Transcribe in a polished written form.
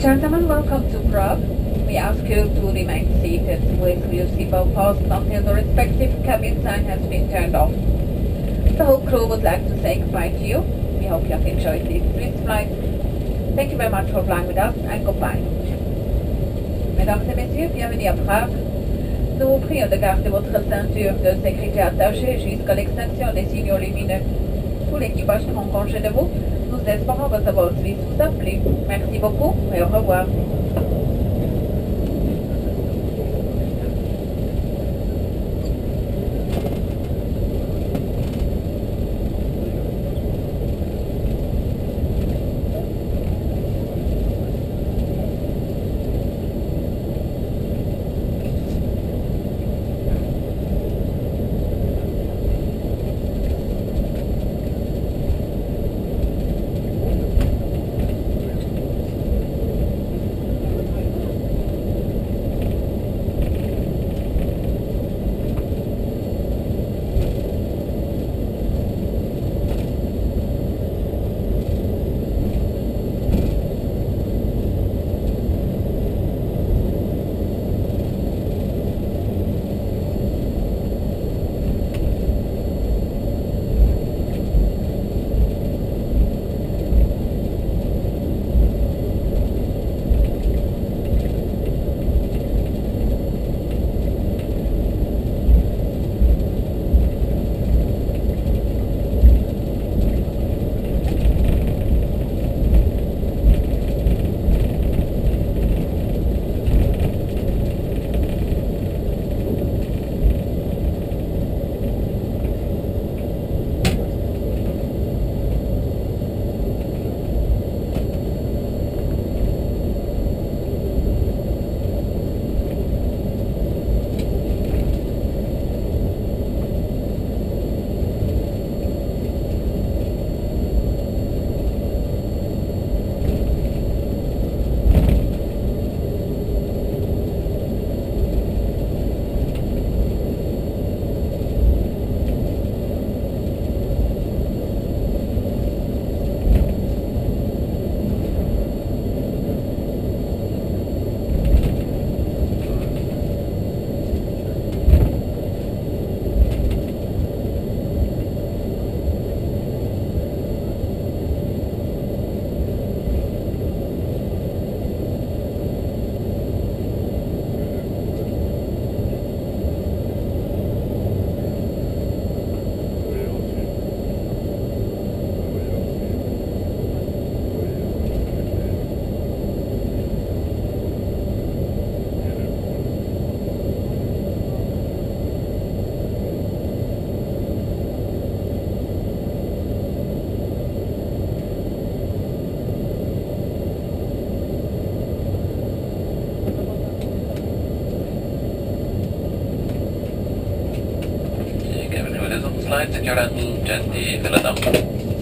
Gentlemen, welcome to Prague. We ask you to remain seated with your seatbelt fastened until the respective cabin sign has been turned off. The whole crew would like to say goodbye to you. We hope you have enjoyed this brief flight. Thank you very much for flying with us and goodbye. Mesdames et messieurs, bienvenue à Prague. Nous vous prions de garder votre ceinture de sécurité attachée jusqu'à l'extinction des signaux lumineux. Tout l'équipage prend congé de vous. Nous espérons que ce vol suisse vous a plu. Merci beaucoup et au revoir. Flight secure at Jati Veladam.